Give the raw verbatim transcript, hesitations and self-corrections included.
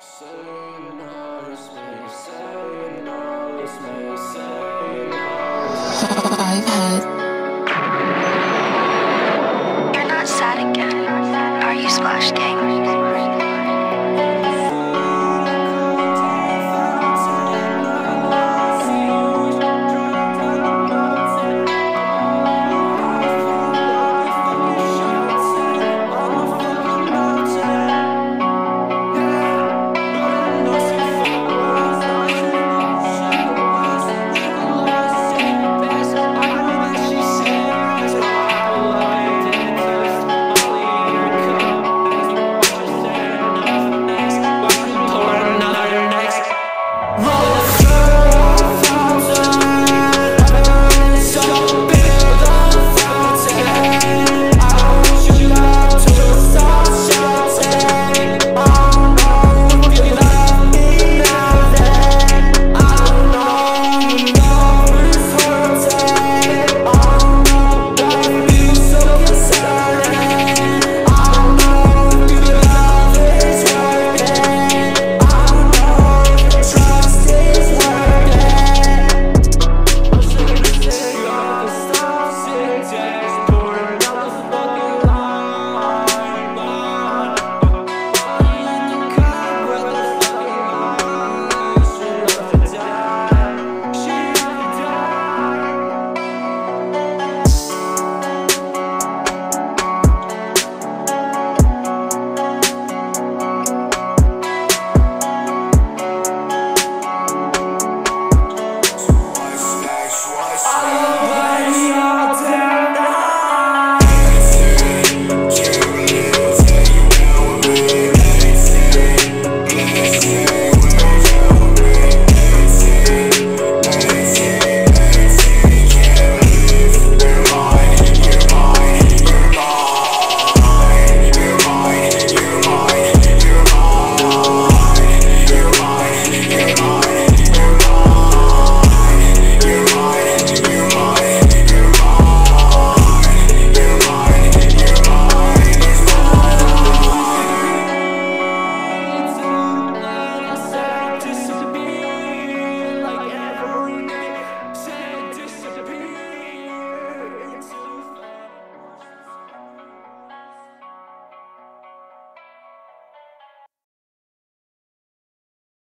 I've had. You're not sad again. Are you splashing?